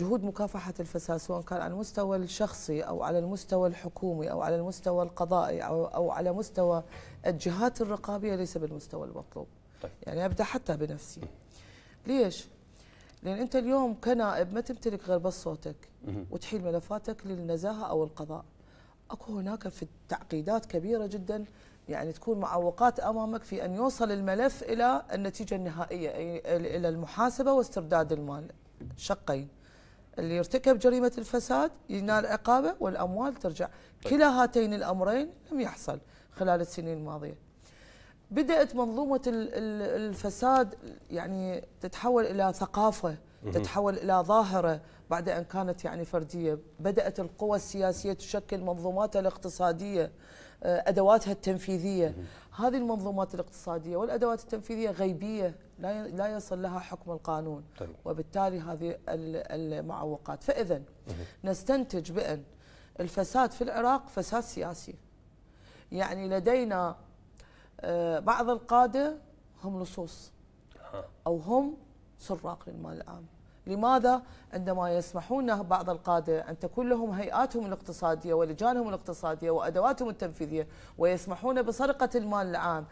جهود مكافحة الفساد سواء كان على المستوى الشخصي أو على المستوى الحكومي أو على المستوى القضائي أو على مستوى الجهات الرقابية ليس بالمستوى المطلوب. طيب. يعني أبدأ حتى بنفسي. ليش؟ لأن أنت اليوم كنائب ما تمتلك غير بس صوتك وتحيل ملفاتك للنزاهة أو القضاء. أكو هناك في تعقيدات كبيرة جدا، يعني تكون معوقات أمامك في أن يوصل الملف إلى النتيجة النهائية، أي إلى المحاسبة واسترداد المال. شقين، اللي يرتكب جريمة الفساد ينال عقابه والأموال ترجع. كلا هاتين الأمرين لم يحصل خلال السنين الماضية. بدأت منظومة الفساد يعني تتحول إلى ثقافة، تتحول إلى ظاهرة بعد أن كانت يعني فردية. بدأت القوى السياسية تشكل منظوماتها الاقتصادية، أدواتها التنفيذية. هذه المنظومات الاقتصادية والأدوات التنفيذية غيبية، لا يصل لها حكم القانون. طيب. وبالتالي هذه المعوقات. فإذا نستنتج بأن الفساد في العراق فساد سياسي. يعني لدينا بعض القادة هم لصوص أو هم سراق للمال العام. لماذا؟ عندما يسمحون بعض القادة أن تكون لهم هيئاتهم الاقتصادية ولجانهم الاقتصادية وأدواتهم التنفيذية ويسمحون بسرقة المال العام